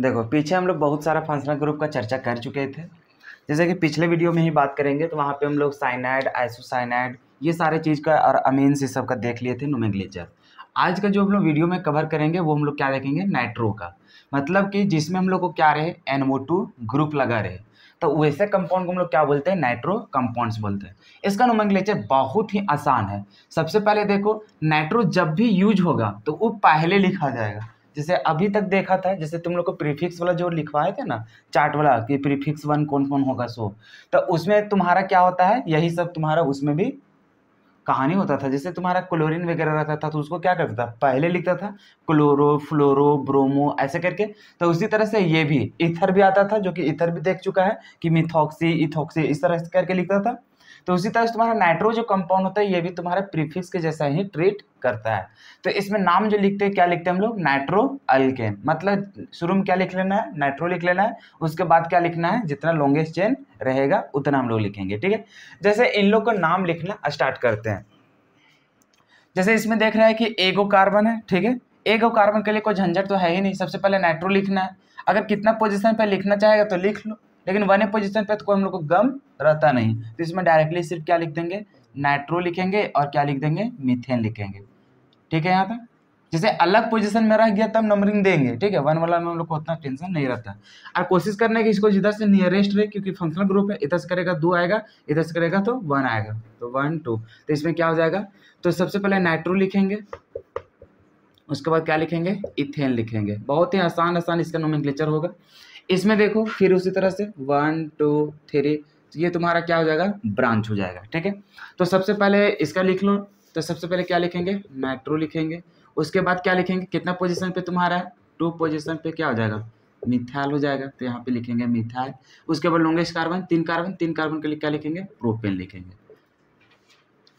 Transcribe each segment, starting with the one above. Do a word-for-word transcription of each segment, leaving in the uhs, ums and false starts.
देखो पीछे हम लोग बहुत सारा फंक्शनल ग्रुप का चर्चा कर चुके थे, जैसे कि पिछले वीडियो में ही बात करेंगे तो वहाँ पे हम लोग साइनाइड, आइसोसाइनाइड ये सारे चीज़ का और अमीन्स ये सब का देख लिए थे नोमेनक्लेचर। आज का जो हम लोग वीडियो में कवर करेंगे वो हम लोग क्या देखेंगे, नाइट्रो का, मतलब कि जिसमें हम लोग को क्या रहे एन ओ टू ग्रुप लगा रहे, तो वैसे कंपाउंड को हम लोग क्या बोलते हैं, नाइट्रो कंपाउंड्स बोलते हैं। इसका नोमेनक्लेचर बहुत ही आसान है। सबसे पहले देखो नाइट्रो जब भी यूज होगा तो वो पहले लिखा जाएगा, जैसे अभी तक देखा था, जैसे तुम लोग को प्रीफिक्स वाला जो लिखवाए थे ना चार्ट वाला कि प्रीफिक्स वन कौन कौन होगा सो, तो उसमें तुम्हारा क्या होता है यही सब तुम्हारा उसमें भी कहानी होता था। जैसे तुम्हारा क्लोरीन वगैरह रहता था तो उसको क्या करता था, पहले लिखता था क्लोरो, फ्लोरो, ब्रोमो ऐसे करके, तो उसी तरह से ये भी इथर भी आता था जो कि इथर भी देख चुका है कि मिथॉक्सी, इथॉक्सी इस तरह से करके लिखता था। तो उसी तरह से तुम्हारा नाइट्रो जो कंपाउंड होता है ये भी तुम्हारे प्रीफिक्स के जैसा ही ट्रीट करता है। तो इसमें नाम जो लिखते हैं क्या लिखते हैं हम लोग, नाइट्रो अल्केन, मतलब शुरू में क्या लिख लेना है, नाइट्रो लिख लेना है, उसके बाद क्या लिखना है, जितना लॉन्गेस्ट चेन रहेगा उतना हम लोग लिखेंगे, ठीक है। जैसे इन लोग का नाम लिखना स्टार्ट करते हैं, जैसे इसमें देख रहे हैं कि एगो कार्बन है, ठीक है, एगो कार्बन के लिए कोई झंझट तो है ही नहीं, सबसे पहले नाइट्रो लिखना है, अगर कितना पोजिशन पर लिखना चाहेगा तो लिख लो, लेकिन वन पोजीशन पे तो कोई हम लोग को गम रहता नहीं, तो इसमें डायरेक्टली सिर्फ क्या लिख देंगे, नाइट्रो लिखेंगे और क्या लिख देंगे, मीथेन लिखेंगे, ठीक है। यहाँ पे जैसे अलग पोजीशन में रह गया तब नंबरिंग देंगे, ठीक है, वन वाला में हम लोग को उतना टेंशन नहीं रहता। और कोशिश करना है कि इसको जिधर से नियरेस्ट रहे, क्योंकि फंक्शनल ग्रुप है, इधर से करेगा दो आएगा, इधर से करेगा तो वन आएगा, तो वन टू, तो इसमें क्या हो जाएगा, तो सबसे पहले नाइट्रो लिखेंगे, उसके बाद क्या लिखेंगे, इथेन लिखेंगे। बहुत ही आसान आसान इसका नोमेनक्लेचर होगा। इसमें देखो फिर उसी तरह से वन टू थ्री, ये तुम्हारा क्या हो जाएगा, ब्रांच हो जाएगा, ठीक है। तो सबसे पहले इसका लिख लो, तो सबसे पहले क्या लिखेंगे, नाइट्रो लिखेंगे, उसके बाद क्या लिखेंगे, कितना पोजीशन पे तुम्हारा है, टू पोजीशन पे क्या हो जाएगा, मिथाइल हो जाएगा, तो यहाँ पे लिखेंगे मिथाइल, उसके बाद लॉन्गेस्ट कार्बन तीन कार्बन, तीन कार्बन के लिए क्या लिखेंगे, प्रोपेन लिखेंगे,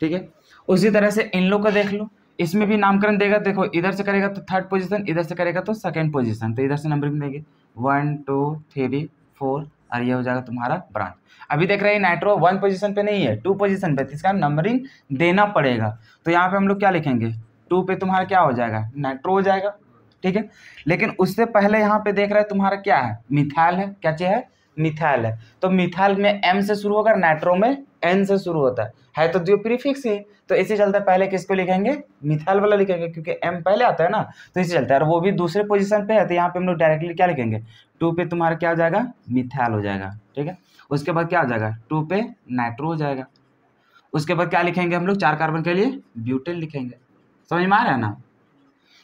ठीक है। उसी तरह से इन लोग को देख लो, इसमें भी नामकरण देगा, देखो इधर से करेगा तो थर्ड पोजीशन, इधर से करेगा तो सेकंड पोजीशन, तो इधर से नंबरिंग देंगे वन टू थ्री फोर, और ये हो जाएगा तुम्हारा ब्रांच। अभी देख रहे हैं नाइट्रो वन पोजीशन पे नहीं है, टू पोजीशन पे, इसका नंबरिंग देना पड़ेगा, तो यहाँ पे हम लोग क्या लिखेंगे, टू पे तुम्हारा क्या हो जाएगा, नाइट्रो हो जाएगा, ठीक है। लेकिन उससे पहले यहाँ पे देख रहे हैं तुम्हारा क्या है, मिथाइल है, क्या चीज़ है, मिथाइल है, तो मिथाइल में एम से शुरू होगा, नाइट्रो में एन से शुरू होता है, है तो दो प्रीफिक्स ही, तो इसी चलते पहले किसको लिखेंगे, मिथाइल वाला लिखेंगे, क्योंकि एम पहले आता है ना, तो इसी चलता है, और वो भी दूसरे पोजीशन पे है, तो यहाँ पे हम लोग डायरेक्टली क्या लिखेंगे, टू पे तुम्हारा क्या हो जाएगा, मिथाइल हो जाएगा, ठीक है। उसके बाद क्या हो जाएगा, टू पे नाइट्रो हो जाएगा, उसके बाद क्या लिखेंगे हम लोग, चार कार्बन के लिए ब्यूटेन लिखेंगे, समझ में आ रहा है ना।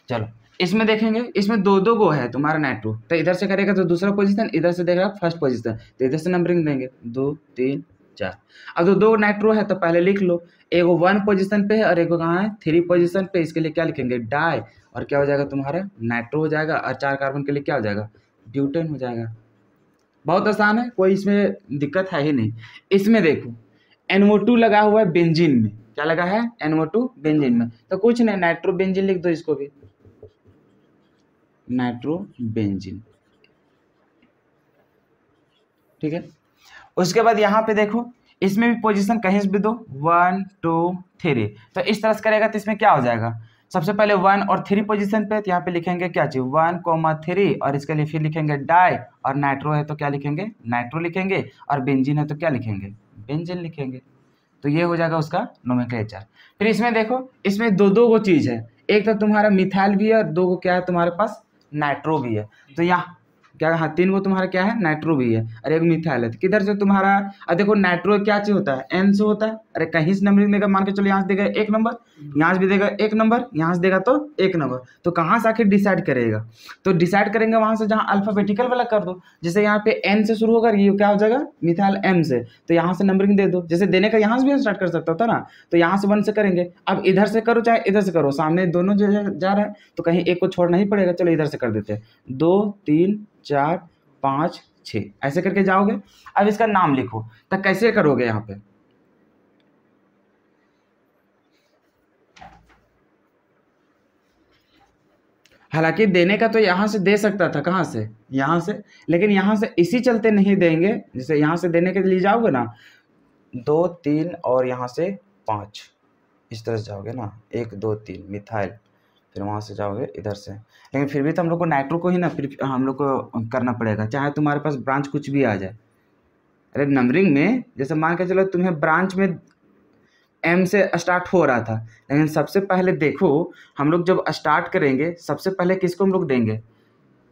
चलो इसमें देखेंगे, इसमें दो दो गो है तुम्हारा नाइट्रो, तो इधर से करेगा तो दूसरा पोजीशन, इधर से देखेगा फर्स्ट पोजीशन, तो इधर से नंबरिंग देंगे दो तीन चार। अब तो दो नाइट्रो है तो पहले लिख लो, एगो वन पोजीशन पे है और एगो कहाँ है, थ्री पोजीशन पे, इसके लिए क्या लिखेंगे, डाई, और क्या हो जाएगा तुम्हारा, नाइट्रो हो जाएगा, और चार कार्बन के लिए क्या हो जाएगा, ब्यूटेन हो जाएगा। बहुत आसान है, कोई इसमें दिक्कत है ही नहीं। इसमें देखो एन ओ टू लगा हुआ है बेंजीन में, क्या लगा है, एन ओ टू बेंजीन में, तो कुछ नहीं नाइट्रो बेंजीन लिख दो, इसको भी नाइट्रो बेंजीन, ठीक है। उसके बाद यहाँ पे देखो इसमें भी पोजीशन कहीं भी दो, वन टू थ्री, तो इस तरह से करेगा तो इसमें क्या हो जाएगा, सबसे पहले वन और थ्री पोजीशन पे, तो यहाँ पे लिखेंगे क्या चीज, वन कोमा थ्री, और इसके लिए फिर लिखेंगे डाई, और नाइट्रो है तो क्या लिखेंगे, नाइट्रो लिखेंगे, और बेंजीन है तो क्या लिखेंगे, बेंजीन लिखेंगे, तो ये हो जाएगा उसका नोमेनक्लेचर। फिर इसमें देखो इसमें दो दो गो चीज़ है, एक तो तुम्हारा मिथाइल भी है और दो गो क्या है तुम्हारे पास, नाइट्रो भी है, तो यहाँ क्या, हाँ तीन वो तुम्हारा क्या है, नाइट्रो भी है और एक मिथाइल है, किधर से तुम्हारा, अब देखो नाइट्रो क्या चीज होता है, एन से होता है, अरे कहीं से नंबरिंग देगा, मान के चलो यहाँ से देगा एक नंबर, यहाँ से भी देगा एक नंबर, यहाँ से देगा तो एक नंबर, तो कहाँ से आखिर डिसाइड करेगा, तो डिसाइड करेंगे वहाँ से जहाँ अल्फाबेटिकल वाला कर दो, जैसे यहाँ पे एन से शुरू होगा, ये क्या हो जाएगा, मिथाइल एम से, तो यहाँ से नंबरिंग दे दो, जैसे देने का यहाँ से भी स्टार्ट कर सकता था ना, तो यहाँ से वन से करेंगे, अब इधर से करो चाहे इधर से करो, सामने दोनों जो जा रहा है तो कहीं एक को छोड़ना ही पड़ेगा, चलो इधर से कर देते हैं, दो तीन चार पाँच छः ऐसे करके जाओगे। अब इसका नाम लिखो, तो कैसे करोगे, यहाँ पे हालांकि देने का तो यहाँ से दे सकता था, कहाँ से, यहाँ से, लेकिन यहाँ से इसी चलते नहीं देंगे, जैसे यहाँ से देने के लिए जाओगे ना, दो तीन और यहाँ से पाँच, इस तरह से जाओगे ना, एक दो तीन मिथाइल, फिर वहाँ से जाओगे इधर से, लेकिन फिर भी तो हम लोग को नाइट्रो को ही ना फिर हम लोग को करना पड़ेगा, चाहे तुम्हारे पास ब्रांच कुछ भी आ जाए। अरे नंबरिंग में जैसे मान के चलो तुम्हें ब्रांच में एम से स्टार्ट हो रहा था, लेकिन सबसे पहले देखो हम लोग जब स्टार्ट करेंगे सबसे पहले किसको हम लोग देंगे,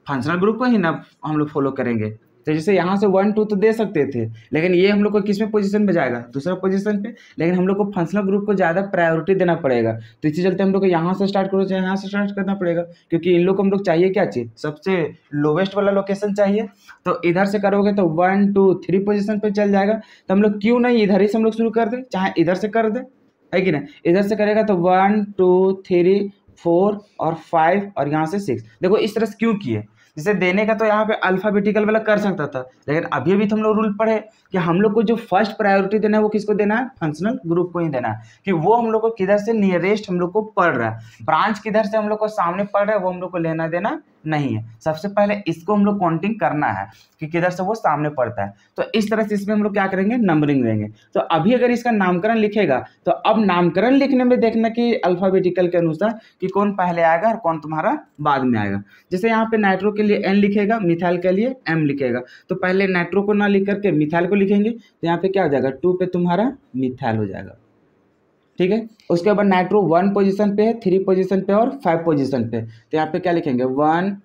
फंक्शनल ग्रुप को ही ना हम लोग फॉलो करेंगे। तो जैसे यहाँ से वन टू तो दे सकते थे, लेकिन ये हम लोग को किस में पोजीशन पे जाएगा, दूसरा पोजीशन पे, लेकिन हम लोग को फंक्शनल ग्रुप को ज़्यादा प्रायोरिटी देना पड़ेगा। तो इसी चलते हम लोग को यहाँ से स्टार्ट करो चाहे यहाँ से स्टार्ट करना पड़ेगा, क्योंकि इन लोग को हम लोग चाहिए क्या चाहिए, सबसे लोवेस्ट वाला लोकेशन चाहिए। तो इधर से करोगे तो वन टू थ्री पोजिशन पर चल जाएगा। तो हम लोग क्यों नहीं इधर ही से हम लोग शुरू कर दें, चाहे इधर से कर दें, है कि ना। इधर से करेगा तो वन टू थ्री फोर और फाइव और यहाँ से सिक्स। देखो इस तरह से क्यों किए, जिसे देने का तो यहाँ पे अल्फाबेटिकल वाला कर सकता था, लेकिन अभी भी तो हम लोग रूल पढ़े कि हम लोग को जो फर्स्ट प्रायोरिटी देना है वो किसको देना है, फंक्शनल ग्रुप को ही देना है, कि वो हम लोग को किधर से नियरेस्ट हम लोग को पड़ रहा है, ब्रांच किधर से हम लोग को सामने पड़ रहा है वो हम लोग को लेना देना नहीं है। सबसे पहले इसको हम लोग काउंटिंग करना है कि किधर से वो सामने पड़ता है। तो इस तरह से इसमें हम लोग क्या करेंगे, नंबरिंग देंगे। तो अभी अगर इसका नामकरण लिखेगा तो अब नामकरण लिखने में देखना कि अल्फाबेटिकल के अनुसार कि कौन पहले आएगा और कौन तुम्हारा बाद में आएगा। जैसे यहाँ पे नाइट्रो के लिए एन लिखेगा, मिथाइल के लिए एम लिखेगा, तो पहले नाइट्रो को ना लिख करके मिथाइल को लिखेंगे, तो यहाँ पे क्या हो जाएगा, टू पे तुम्हारा मिथाइल हो जाएगा, ठीक है। उसके बाद नाइट्रो वन पोजीशन पे है, थ्री पोजीशन पे और फाइव पोजीशन पे, तो यहाँ पे क्या लिखेंगे, वन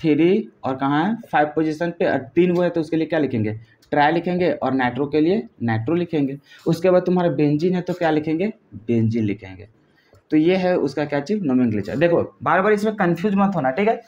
थ्री और कहाँ है फाइव पोजीशन पे, और तीन वो है तो उसके लिए क्या लिखेंगे, ट्राई लिखेंगे, और नाइट्रो के लिए नाइट्रो लिखेंगे। उसके बाद तुम्हारा बेंजीन है तो क्या लिखेंगे, बेंजीन लिखेंगे। तो ये है उसका क्या चीज, नोमेनक्लेचर। देखो बार बार इसमें कंफ्यूज मत होना, ठीक है।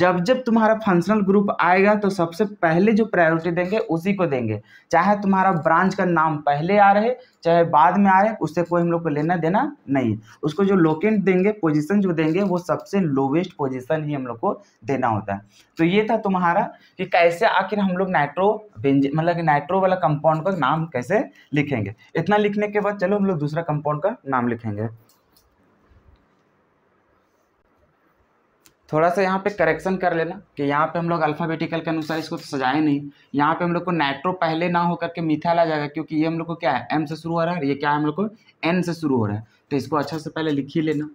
जब जब तुम्हारा फंक्शनल ग्रुप आएगा तो सबसे पहले जो प्रायोरिटी देंगे उसी को देंगे, चाहे तुम्हारा ब्रांच का नाम पहले आ रहे चाहे बाद में आ रहे, उससे कोई हम लोग को लेना देना नहीं। उसको जो लोकेट देंगे, पोजीशन जो देंगे, वो सबसे लोवेस्ट पोजीशन ही हम लोग को देना होता है। तो ये था तुम्हारा कि कैसे आखिर हम लोग नाइट्रो मतलब कि नाइट्रो वाला कंपाउंड का नाम कैसे लिखेंगे। इतना लिखने के बाद चलो हम लोग दूसरा कंपाउंड का नाम लिखेंगे। थोड़ा सा यहाँ पे करेक्शन कर लेना कि यहाँ पे हम लोग अल्फ़ाबेटिकल के अनुसार इसको तो सजाए नहीं, यहाँ पे हम लोग को नाइट्रो पहले ना होकर के मिथाइल आ जाएगा, क्योंकि ये हम लोग को क्या है, एम से शुरू हो रहा है, ये क्या है हम लोग को एन से शुरू हो रहा है। तो इसको अच्छा से पहले लिख ही लेना,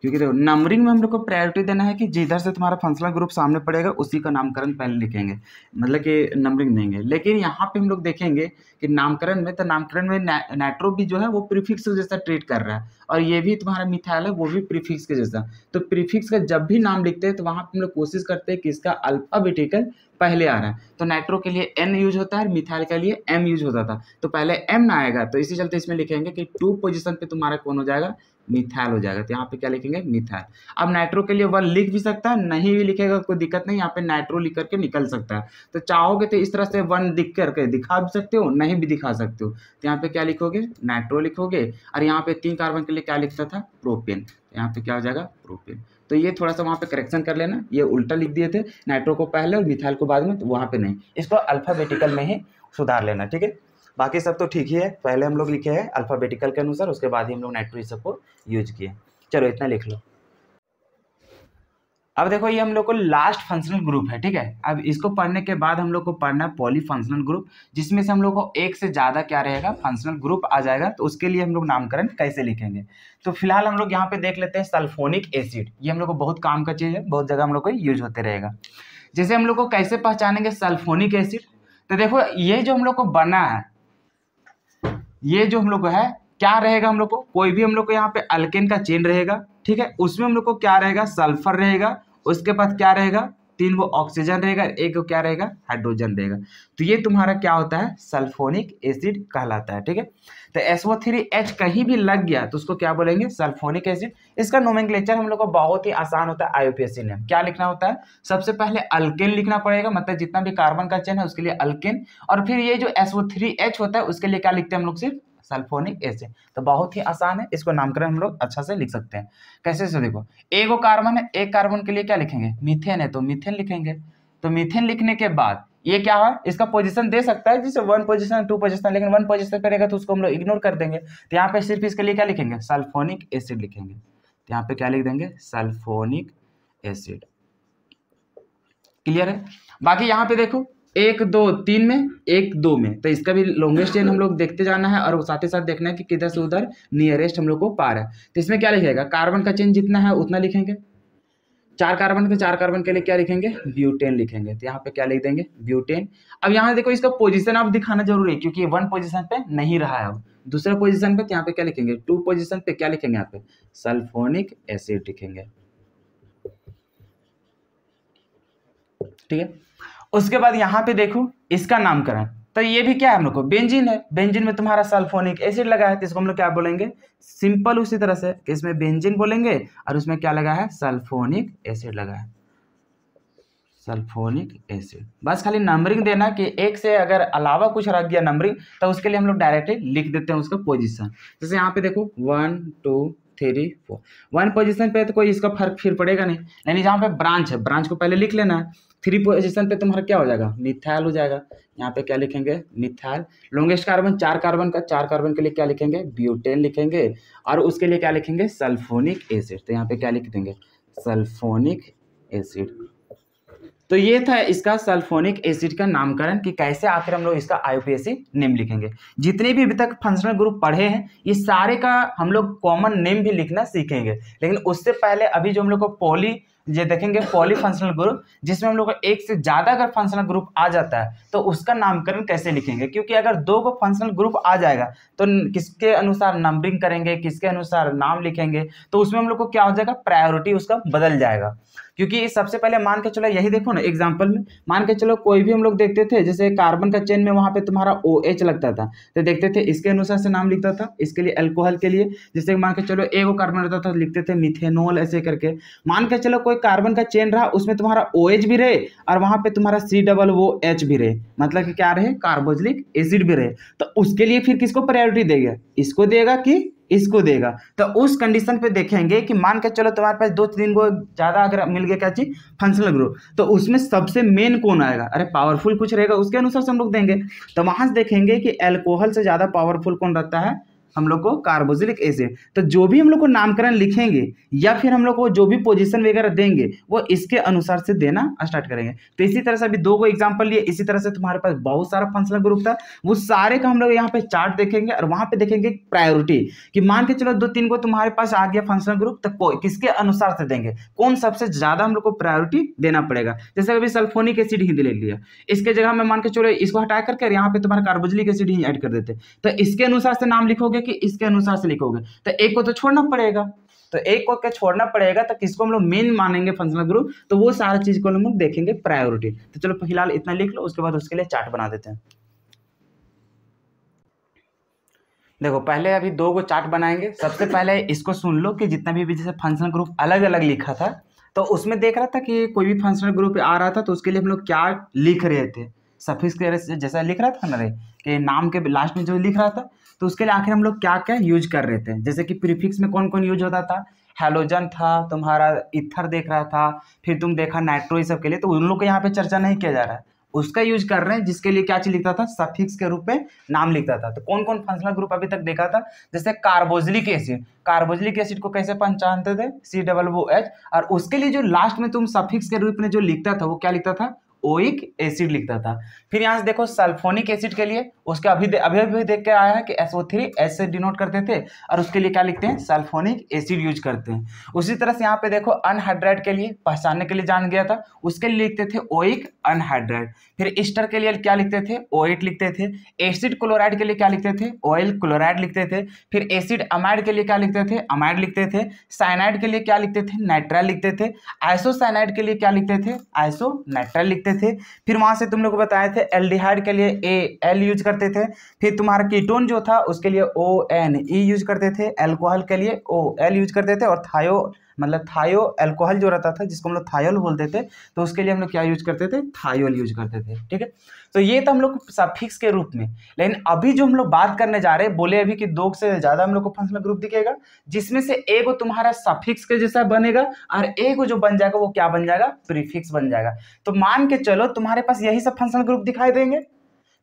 क्योंकि देखो नंबरिंग में हम लोग को प्रायोरिटी देना है कि जिधर से तुम्हारा फंक्शनल ग्रुप सामने पड़ेगा उसी का नामकरण पहले लिखेंगे, मतलब कि नंबरिंग देंगे। लेकिन यहाँ पे हम लोग देखेंगे कि नामकरण में तो नामकरण में ना, नाइट्रो भी जो है वो प्रीफिक्स जैसा ट्रीट कर रहा है, और ये भी तुम्हारा मिथाइल है वो भी प्रीफिक्स के जैसा। तो प्रीफिक्स का जब भी नाम लिखते हैं तो वहाँ पर हम लोग कोशिश करते हैं कि इसका अल्फाबेटिकल पहले आ रहा है। तो नाइट्रो के लिए एन यूज होता है, मिथाइल के लिए एम यूज होता था, तो पहले एम ना आएगा, तो इसी चलते इसमें लिखेंगे कि टू पोजीशन पे तुम्हारा कौन हो जाएगा, मिथाइल हो जाएगा। तो यहाँ पे क्या लिखेंगे, मिथाइल। अब नाइट्रो के लिए वन लिख भी सकता है, नहीं भी लिखेगा कोई दिक्कत नहीं, यहाँ पे नाइट्रो लिख करके निकल सकता है। तो चाहोगे तो इस तरह से वन लिख करके दिखा भी सकते हो, नहीं भी दिखा सकते हो। तो यहाँ पे क्या लिखोगे, नाइट्रो लिखोगे, और यहाँ पे तीन कार्बन के लिए क्या लिखता था, प्रोपेन, यहाँ पे क्या हो जाएगा, प्रोपेन। तो ये थोड़ा सा वहाँ पे करेक्शन कर लेना, ये उल्टा लिख दिए थे, नाइट्रो को पहले और मिथाइल को बाद में, तो वहाँ पे नहीं, इसको अल्फाबेटिकल में ही सुधार लेना, ठीक है। बाकी सब तो ठीक ही है, पहले हम लोग लिखे हैं अल्फाबेटिकल के अनुसार, उसके बाद ही हम लोग नाइट्रो इस सबको यूज किए। चलो इतना लिख लो। अब देखो ये हम लोग को लास्ट फंक्शनल ग्रुप है, ठीक है। अब इसको पढ़ने के बाद हम लोग को पढ़ना है पॉली फंक्शनल ग्रुप, जिसमें से हम लोग को एक से ज़्यादा क्या रहेगा, फंक्शनल ग्रुप आ जाएगा। तो उसके लिए हम लोग नामकरण कैसे लिखेंगे, तो फिलहाल हम लोग यहाँ पे देख लेते हैं सल्फोनिक एसिड। ये हम लोग को बहुत काम का चीज़ है, बहुत जगह हम लोग को यूज होते रहेगा। जैसे हम लोग को कैसे पहचानेंगे सल्फोनिक एसिड, तो देखो ये जो हम लोग को बना है, ये जो हम लोग को है क्या रहेगा, हम लोग को कोई भी हम लोग को यहाँ पे अल्केन का चेन रहेगा, ठीक है। उसमें हम लोग को क्या रहेगा, सल्फर रहेगा, उसके बाद क्या रहेगा, तीन वो ऑक्सीजन रहेगा, एक को क्या रहेगा, हाइड्रोजन रहेगा। तो ये तुम्हारा क्या होता है, सल्फोनिक एसिड कहलाता है, ठीक है। तो एस ओ थ्री एच कहीं भी लग गया तो उसको क्या बोलेंगे, सल्फोनिक एसिड। इसका नोमेनक्लेचर हम लोग को बहुत ही आसान होता है। आईयूपीएसी ने क्या लिखना होता है, सबसे पहले अल्केन लिखना पड़ेगा, मतलब जितना भी कार्बन का चेन है उसके लिए अल्केन, और फिर ये जो एस ओ थ्री एच होता है उसके लिए क्या लिखते हैं हम लोग, सिर्फ सल्फोनिक एसिड। तो बहुत ही आसान है, इसको नामकरण हम लोग अच्छा से लिख सकते हैं। कैसे से देखो, एक वो कार्बन है, एक कार्बन के लिए क्या लिखेंगे, मीथेन है तो मीथेन लिखेंगे। तो मीथेन लिखने के बाद ये क्या है, इसका पोजीशन दे सकता है, जैसे वन पोजीशन टू पोजीशन, लेकिन वन पोजीशन पर रहेगा तो उसको हम लोग इग्नोर कर देंगे। तो यहाँ पे सिर्फ इसके लिए क्या लिखेंगे, सल्फोनिक एसिड लिखेंगे। तो यहाँ पे क्या लिख देंगे, सल्फोनिक एसिड, क्लियर है। बाकी यहाँ पे देखो एक दो तीन में, एक दो में, तो इसका भी लॉन्गेस्ट चेन हम लोग देखते जाना है और साथ ही साथ देखना है कि किधर से उधर नियरेस्ट हम लोग को पार है। तो इसमें क्या लिखेगा, कार्बन का चेन जितना है उतना लिखेंगे, चार कार्बन के चार कार्बन के लिए क्या लिखेंगे, ब्यूटेन लिखेंगे, तो यहाँ पे क्या लिख देंगे, ब्यूटेन। अब यहाँ देखो इसका पोजीशन आप दिखाना जरूरी है क्योंकि वन पोजीशन पे नहीं रहा है, अब दूसरे पोजीशन पे, तो यहाँ पे क्या लिखेंगे, टू पोजीशन पे क्या लिखेंगे, यहाँ पे सल्फोनिक एसिड लिखेंगे, ठीक है। उसके बाद यहाँ पे देखो इसका नामकरण, तो ये भी क्या है हम लोग को, बेंजीन है, बेंजीन में तुम्हारा सल्फोनिक एसिड लगा है, तो इसको हम लोग क्या बोलेंगे, सिंपल उसी तरह से इसमें बेंजीन बोलेंगे और उसमें क्या लगा है, सल्फोनिक एसिड लगा है, सल्फोनिक एसिड। बस खाली नंबरिंग देना कि एक से अगर अलावा कुछ रख दिया नंबरिंग तो उसके लिए हम लोग डायरेक्टली लिख देते हैं उसका पोजिशन। जैसे यहाँ पे देखो one two three four, one position पे तो कोई इसका फर्क फिर पड़ेगा नहीं, यानी जहाँ पे ब्रांच है ब्रांच को पहले लिख लेना है। थ्री पोजिशन पे तुम्हारा क्या हो जाएगा, मिथाइल हो जाएगा, यहाँ पे क्या लिखेंगे, मिथाइल। लॉन्गेस्ट कार्बन चार कार्बन का, चार कार्बन के लिए क्या लिखेंगे, ब्यूटेन लिखेंगे और उसके लिए क्या लिखेंगे, सल्फोनिक एसिड, तो यहाँ पे क्या लिख देंगे, सल्फोनिक एसिड। तो ये था इसका सल्फोनिक एसिड का नामकरण कि कैसे आखिर हम लोग इसका आईयूपीएसी नेम लिखेंगे। जितने भी अभी तक फंक्शनल ग्रुप पढ़े हैं ये सारे का हम लोग कॉमन नेम भी लिखना सीखेंगे, लेकिन उससे पहले अभी जो हम लोग को पॉली ये देखेंगे, पॉली फंक्शनल ग्रुप, जिसमें हम लोग को एक से ज़्यादा अगर फंक्शनल ग्रुप आ जाता है तो उसका नामकरण कैसे लिखेंगे, क्योंकि अगर दो को फंक्शनल ग्रुप आ जाएगा तो किसके अनुसार नंबरिंग करेंगे, किसके अनुसार नाम लिखेंगे, तो उसमें हम लोग को क्या हो जाएगा, प्रायोरिटी उसका बदल जाएगा। क्योंकि सबसे पहले मान के चलो, यही देखो ना एग्जाम्पल में, मान के चलो कोई भी हम लोग देखते थे, जैसे कार्बन का चेन में वहाँ पे तुम्हारा ओ एच लगता था तो देखते थे इसके अनुसार से नाम लिखता था, इसके लिए अल्कोहल के लिए जैसे मान के चलो ए को कार्बन रहता था लिखते थे मिथेनॉल, ऐसे करके। मान के चलो कोई कार्बन का चेन रहा उसमें तुम्हारा ओ एच भी रहे और वहाँ पे तुम्हारा सी डबल ओ एच भी रहे, मतलब कि क्या रहे, कार्बोक्सिलिक एसिड भी रहे, तो उसके लिए फिर किसको प्रायोरिटी देगा, इसको देगा कि इसको देगा। तो उस कंडीशन पे देखेंगे कि मान के चलो तुम्हारे पास दो तीन को ज़्यादा अगर मिल गया क्या चीज, फंक्शनल ग्रुप, तो उसमें सबसे मेन कौन आएगा, अरे पावरफुल कुछ रहेगा उसके अनुसार से हम लोग देंगे। तो वहाँ से देखेंगे कि अल्कोहल से ज़्यादा पावरफुल कौन रहता है हम लोग को, कार्बोक्सिलिक एसिड। तो जो भी हम लोग को नामकरण लिखेंगे या फिर हम लोग को जो भी पोजीशन वगैरह देंगे वो इसके अनुसार से देना स्टार्ट करेंगे। तो इसी तरह से अभी दो को एग्जांपल लिए, इसी तरह से तुम्हारे पास बहुत सारा फंक्शनल ग्रुप था, वो सारे का हम लोग यहाँ पे चार्ट देखेंगे और वहाँ पे देखेंगे प्रायोरिटी कि मान के चलो दो तीन को तुम्हारे पास आ गया फंक्शनल ग्रुप तो किसके अनुसार से देंगे, कौन सबसे ज़्यादा हम लोग को प्रायोरिटी देना पड़ेगा। जैसे अभी सल्फोनिक एसिड ही ले लिया, इसके जगह में मान के चलो इसको हटा करके यहाँ पे तुम्हारा कार्बोक्सिलिक एसिड ही ऐड कर देते, तो इसके अनुसार से नाम लिखोगे कि इसके अनुसार से लिखोगे, तो एक को तो छोड़ना पड़ेगा, तो एक को क्या छोड़ना पड़ेगा, तो किसको हम लोग मेन मानेंगे फंक्शनल ग्रुप, तो वो सारा चीज को हम लोग देखेंगे प्रायोरिटी। तो चलो फिलहाल इतना लिख लो, उसके बाद उसके लिए चार्ट बना देते हैं। देखो पहले अभी दो को चार्ट बनाएंगे, सबसे पहले इसको सुन लो कि जितना भी जैसे फंक्शनल ग्रुप अलग अलग लिखा था तो उसमें देख रहा था कि कोई भी फंक्शनल ग्रुप आ रहा था तो उसके लिए हम लोग क्या लिख रहे थे, सफिक्स के जैसा लिख रहा था ना रे कि नाम के लास्ट में जो लिख रहा था तो उसके लिए आखिर हम लोग क्या क्या यूज कर रहे थे, जैसे कि प्रीफिक्स में कौन कौन यूज होता था, हैलोजन था तुम्हारा, इथर देख रहा था, फिर तुम देखा नाइट्रो, ये सब के लिए तो उन लोग को यहाँ पे चर्चा नहीं किया जा रहा है, उसका यूज कर रहे हैं जिसके लिए क्या चीज लिखता था, सफिक्स के रूप में नाम लिखता था। तो कौन कौन फंक्शनल ग्रुप अभी तक देखा था, जैसे कार्बोक्सिलिक एसिड, कार्बोक्सिलिक एसिड को कैसे पहचानते थे, सी डबल ओ एच, और उसके लिए जो लास्ट में तुम सफिक्स के रूप में जो लिखता था वो क्या लिखता था, ओइक एसिड लिखता था। फिर यहाँ से देखो सल्फोनिक एसिड के लिए उसके अभी दे, अभी अभी देख के आया है कि एस ओ थ्री एस से डिनोट करते थे और उसके लिए क्या लिखते हैं, सल्फोनिक एसिड यूज करते हैं। उसी तरह से यहाँ पे देखो अनहाइड्राइड के लिए पहचानने के लिए जान गया था, उसके लिए लिखते थे ओइक अनहाइड्राइड। फिर ईस्टर के लिए क्या लिखते थे, ओएट लिखते थे। एसिड क्लोराइड के लिए क्या लिखते थे, ऑयल क्लोराइड लिखते थे। फिर एसिड अमाइड के लिए क्या लिखते थे, अमाइड लिखते थे। साइनाइड के लिए क्या लिखते थे, नाइट्राइल लिखते थे। आइसोसाइनाइड के लिए क्या लिखते थे, आइसो नाइट्राइल लिखते थे। थे फिर वहां से तुम लोग को बताए थे एल्डिहाइड के लिए ए एल यूज करते थे। फिर तुम्हारा कीटोन जो था उसके लिए ओ एन ई यूज करते थे। अल्कोहल के लिए ओ एल यूज करते थे। और थायो मतलब थायो अल्कोहल जो रहता था जिसको हम लोग थायोल बोलते थे तो उसके लिए हम लोग क्या यूज करते थे, थायोल यूज करते थे। ठीक है, तो ये तो हम लोग सफिक्स के रूप में। लेकिन अभी जो हम लोग बात करने जा रहे हैं, बोले अभी कि दो से ज्यादा हम लोग को फंक्शनल ग्रुप दिखेगा जिसमें से ए को तुम्हारा सफिक्स के जैसा बनेगा और ए को जो बन जाएगा वो क्या बन जाएगा, प्रीफिक्स बन जाएगा। तो मान के चलो तुम्हारे पास यही सब फंक्शनल ग्रुप दिखाई देंगे।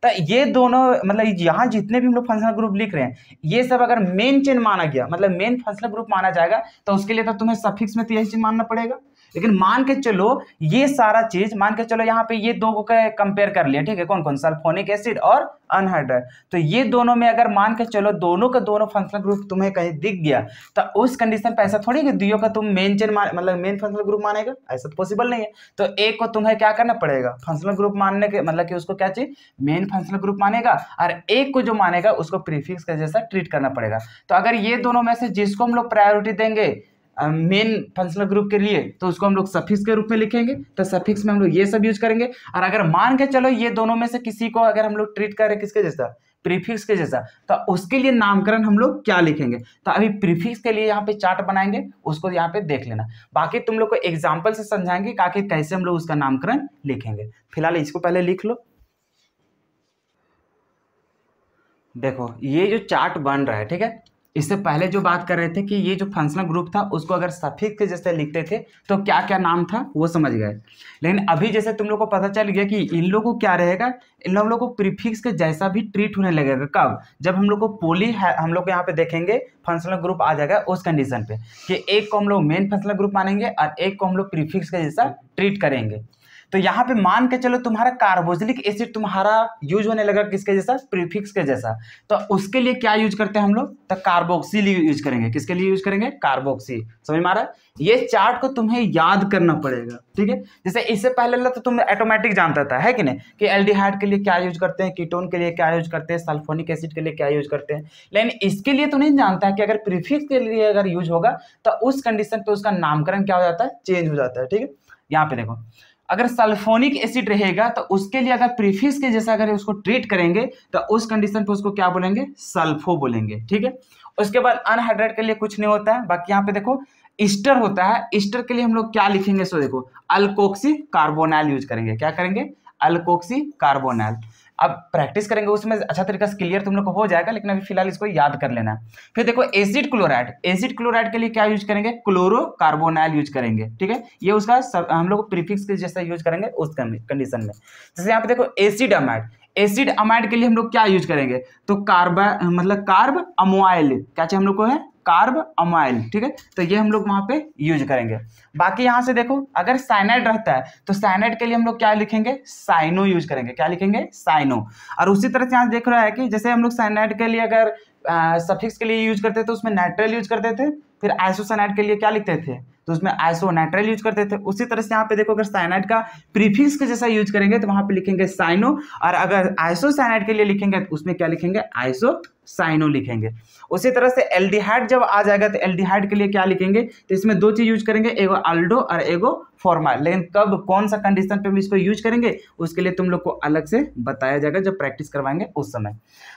तो ये दोनों मतलब यहाँ जितने भी हम लोग फंक्शनल ग्रुप लिख रहे हैं ये सब अगर मेन चेन माना गया मतलब मेन फंक्शनल ग्रुप माना जाएगा तो उसके लिए तो तुम्हें सफिक्स में तो यही चेन मानना पड़ेगा। लेकिन मान के चलो ये सारा चीज मान के चलो यहाँ पे ये दो को कंपेयर कर लिया, ठीक है, कौन कौन, सल्फोनिक एसिड और अनहाइड्राइड। तो ये दोनों में अगर मान के चलो दोनों का दोनों फंक्शनल ग्रुप तुम्हें कहीं दिख गया तो उस कंडीशन पे ऐसा थोड़ी कि दियो का तुम मेन चेन मतलब मेन फंक्शनल ग्रुप मानेगा, ऐसा पॉसिबल नहीं है। तो एक को तुम्हें क्या करना पड़ेगा, फंक्शनल ग्रुप मानने के मतलब कि उसको क्या चाहिए, मेन फंक्शनल ग्रुप मानेगा, और एक को जो मानेगा उसको प्रीफिक्स का जैसा ट्रीट करना पड़ेगा। तो अगर ये दोनों में से जिसको हम लोग प्रायोरिटी देंगे मेन फंक्शनल ग्रुप के लिए तो उसको हम लोग सफिक्स के रूप में लिखेंगे, तो सफिक्स में हम लोग ये सब यूज करेंगे। और अगर मान के चलो ये दोनों में से किसी को अगर हम लोग ट्रीट करें किसके जैसा, प्रीफिक्स के जैसा, तो उसके लिए नामकरण हम लोग क्या लिखेंगे, तो अभी प्रीफिक्स के लिए यहाँ पे चार्ट बनाएंगे, उसको यहाँ पे देख लेना, बाकी तुम लोग को एग्जाम्पल से समझाएंगे काकि कैसे हम लोग उसका नामकरण लिखेंगे। फिलहाल इसको पहले लिख लो। देखो ये जो चार्ट बन रहा है, ठीक है, इससे पहले जो बात कर रहे थे कि ये जो फंक्शनल ग्रुप था उसको अगर सफिक्स के जैसे लिखते थे तो क्या क्या नाम था वो समझ गए, लेकिन अभी जैसे तुम लोग को पता चल गया कि इन लोगों को क्या रहेगा, इन लोगों को प्रीफिक्स के जैसा भी ट्रीट होने लगेगा। कब, जब हम लोग को पोली हम लोग यहाँ पे देखेंगे फंक्शनल ग्रुप आ जाएगा, उस कंडीशन पे कि एक को हम लोग मेन फंक्शनल ग्रुप मानेंगे और एक को हम लोग प्रीफिक्स के जैसा ट्रीट करेंगे। तो यहाँ पे मान के चलो तुम्हारा कार्बोक्सिलिक एसिड तुम्हारा यूज होने लगा किसके जैसा, प्रीफिक्स के जैसा, तो उसके लिए क्या यूज करते हैं हम लोग, तो कार्बोक्सिल यूज करेंगे। किसके लिए यूज करेंगे, कार्बोक्सी। समझ में आ रहा है, ये चार्ट को तुम्हें याद करना पड़ेगा, ठीक है। जैसे इससे पहले तो तुम ऑटोमेटिक जानता था, है कि नहीं, कि एल्डिहाइड के लिए क्या यूज करते हैं, कीटोन के लिए क्या यूज करते हैं, सल्फोनिक एसिड के लिए क्या यूज करते हैं, लेकिन इसके लिए तो नहीं जानता है कि अगर प्रीफिक्स के लिए अगर यूज होगा तो उस कंडीशन पे उसका नामकरण क्या हो जाता है, चेंज हो जाता है, ठीक है। यहाँ पे देखो अगर सल्फोनिक एसिड रहेगा तो उसके लिए अगर प्रीफिक्स के जैसा अगर उसको ट्रीट करेंगे तो उस कंडीशन पे उसको क्या बोलेंगे, सल्फो बोलेंगे, ठीक है। उसके बाद अनहाइड्राइड के लिए कुछ नहीं होता है। बाकी यहाँ पे देखो ईस्टर होता है, ईस्टर के लिए हम लोग क्या लिखेंगे, सो देखो अल्कोक्सी कार्बोनाइल यूज करेंगे। क्या करेंगे, अल्कोक्सी कार्बोनाइल। अब प्रैक्टिस करेंगे उसमें अच्छा तरीका से क्लियर तुम लोग को हो जाएगा, लेकिन अभी फिलहाल इसको याद कर लेना। फिर देखो एसिड क्लोराइड, एसिड क्लोराइड के लिए क्या यूज करेंगे, क्लोरो कार्बोनाइल यूज करेंगे, ठीक है। ये उसका सब, हम लोग प्रीफिक्स के जैसा यूज करेंगे उस कंडीशन में। जैसे यहाँ पे देखो एसिड अमाइड, एसिड अमाइड के लिए हम लोग क्या यूज करेंगे, तो कार्ब मतलब कार्ब अमोआइल, क्या चाहिए हम लोग को है, कार्ब अमाइल, ठीक है, तो ये हम लोग वहां पे यूज करेंगे। बाकी यहाँ से देखो अगर साइनाइड रहता है तो साइनाइड के लिए हम लोग क्या लिखेंगे, साइनो यूज करेंगे। क्या लिखेंगे, साइनो। और उसी तरह से यहाँ देख रहा है कि जैसे हम लोग साइनाइड के लिए अगर सफिक्स के लिए यूज करते थे उसमें नाइट्राइल यूज करते थे, फिर आइसोसाइनाइड के लिए क्या लिखते थे तो उसमें आइसो नाइट्राइल यूज करते थे। उसी तरह से यहाँ पे देखो अगर साइनाइड का प्रीफिक्स के जैसा यूज करेंगे तो वहाँ पे लिखेंगे साइनो, और अगर आइसोसाइनाइड के लिए लिखेंगे तो उसमें क्या लिखेंगे, आइसोसाइनो लिखेंगे। उसी तरह से एल्डिहाइड जब आ जाएगा तो एल्डिहाइड के लिए क्या लिखेंगे, तो इसमें दो चीज यूज करेंगे, एगो अल्डो और एगो फॉर्माइल, लेकिन कब कौन सा कंडीशन पे हम इसको यूज करेंगे उसके लिए तुम लोग को अलग से बताया जाएगा जब प्रैक्टिस करवाएंगे उस समय।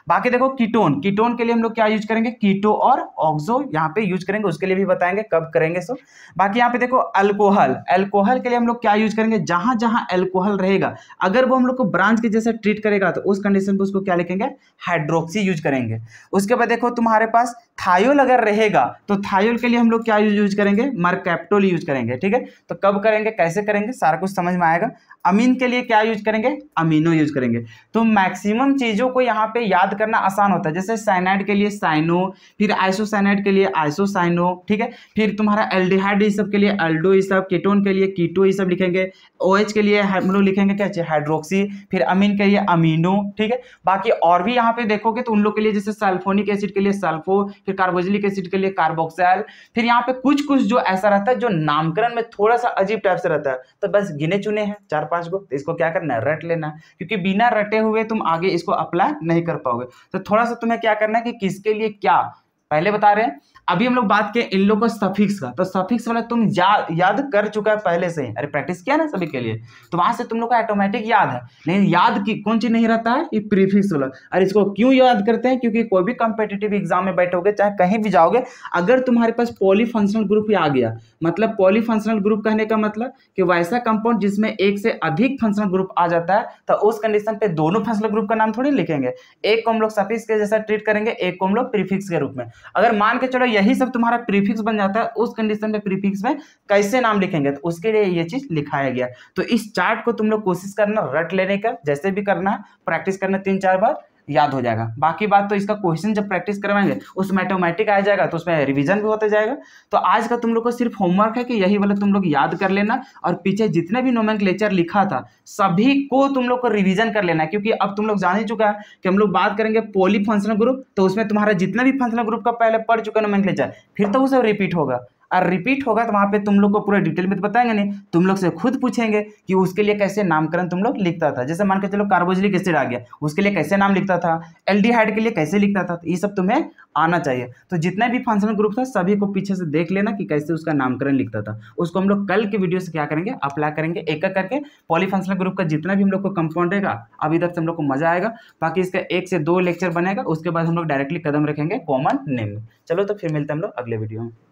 बाकी देखो कीटोन, कीटोन के लिए हम लोग क्या यूज करेंगे, कीटो और ऑक्सो यहाँ पे यूज करेंगे, उसके लिए भी बताएंगे कब करेंगे। सो बाकी यहाँ पे देखो अल्कोहल, अल्कोहल के लिए हम लोग क्या यूज करेंगे, जहां जहां अल्कोहल रहेगा अगर वो हम लोग को ब्रांच के जैसे ट्रीट करेगा तो उस कंडीशन पे उसको क्या लिखेंगे, हाइड्रोक्सी यूज करेंगे। उसके बाद देखो तुम्हारे पास थायोल अगर रहेगा तो थायोल के लिए हम लोग क्या यूज करेंगे, मरकैप्टोल यूज करेंगे, ठीक है। तो कब करेंगे कैसे करेंगे सारा कुछ समझ में आएगा। अमीन के लिए क्या यूज करेंगे, अमीनो यूज करेंगे। तो मैक्सिमम चीजों को यहाँ पे याद करना आसान होता है, जैसे साइनाइड के लिए साइनो, फिर आइसोसाइनाइड के लिए आइसोसाइनो, ठीक है, फिर तुम्हारा एल्डिहाइड इस सब के लिए अल्डो, इस सब कीटोन के लिए कीटो, ये सब लिखेंगे। ओएच के लिए हम लोग लिखेंगे क्या चाहिए, हाइड्रोक्सी, फिर अमीन के लिए अमीनो, ठीक है। बाकी और भी यहाँ पे देखोगे तो उन लोग के लिए जैसे सल्फोनिक एसिड के लिए सल्फो, फिर कार्बोक्सिलिक एसिड के लिए कार्बोक्साइल, फिर यहाँ पे कुछ कुछ जो ऐसा रहता है जो नामकरण में थोड़ा सा अजीब टाइप से रहता है, तो बस गिने चुने हैं चार पांच को, इसको क्या करना है, रट लेना, क्योंकि बिना रटे हुए तुम आगे इसको अप्लाई नहीं कर पाओगे। तो थोड़ा सा तुम्हें क्या करना है कि किसके लिए क्या पहले बता रहे हैं। अभी हम लोग बात किए इन लोगों को सफिक्स का, तो सफिक्स वाला तुम या, याद कर चुका है पहले से ही, अरे प्रैक्टिस किया ना सभी के लिए, तो वहां से तुम लोग का ऑटोमेटिक याद है। लेकिन याद की कौन चीज नहीं रहता है, ये प्रीफिक्स वाला। और इसको क्यों याद करते हैं, क्योंकि कोई भी कॉम्पिटिटिव एग्जाम में बैठोगे चाहे कहीं भी जाओगे, अगर तुम्हारे पास पॉलीफंक्शनल ग्रुप आ गया, मतलब पॉलीफंक्शनल ग्रुप कहने का मतलब कि वैसा कंपाउंड जिसमें एक से अधिक फंक्शनल ग्रुप आ जाता है, तो उस कंडीशन पे दोनों फंक्शनल ग्रुप का नाम थोड़ी लिखेंगे, एक को हम लोग सफिक्स के जैसा ट्रीट करेंगे, एक को हम लोग प्रीफिक्स के रूप में। अगर मान के चलो यही सब तुम्हारा प्रीफिक्स बन जाता है, उस कंडीशन में प्रीफिक्स में कैसे नाम लिखेंगे, तो उसके लिए ये चीज लिखाया गया। तो इस चार्ट को तुम लोग कोशिश करना रट लेने का, जैसे भी करना है प्रैक्टिस करना तीन चार बार, याद हो जाएगा। बाकी बात तो इसका क्वेश्चन जब प्रैक्टिस करवाएंगे उस मैथमेटिक आ जाएगा तो उसमें रिवीजन भी होता जाएगा। तो आज का तुम लोग को सिर्फ होमवर्क है कि यही वाला तुम लोग याद कर लेना, और पीछे जितने भी नोमेनक्लेचर लिखा था सभी को तुम लोग को रिवीजन कर लेना, क्योंकि अब तुम लोग जान ही चुका है कि हम लोग बात करेंगे पॉली फंक्शनल ग्रुप, तो उसमें तुम्हारा जितना भी फंक्शनल ग्रुप का पहले पढ़ चुका नोमेनक्लेचर फिर तो उसे रिपीट होगा, और रिपीट होगा तो वहाँ पे तुम लोग को पूरा डिटेल में तो बताएंगे नहीं, तुम लोग से खुद पूछेंगे कि उसके लिए कैसे नामकरण तुम लोग लिखता था। जैसे मान के चलो कार्बोक्सिलिक एसिड आ गया, उसके लिए कैसे नाम लिखता था, एल्डिहाइड के लिए कैसे लिखता था, तो ये सब तुम्हें आना चाहिए। तो जितना भी फंक्शनल ग्रुप था सभी को पीछे से देख लेना कि कैसे उसका नामकरण लिखता था। उसको हम लोग कल के वीडियो से क्या करेंगे, अप्लाई करेंगे एक एक करके। पॉलीफंक्शनल ग्रुप का जितना भी हम लोग को कंपाउंड रहेगा अब इधर से हम लोग को मजा आएगा। बाकी इसका एक से दो लेक्चर बनेगा, उसके बाद हम लोग डायरेक्टली कदम रखेंगे कॉमन नेम। चलो तो फिर मिलते हैं हम लोग अगले वीडियो में।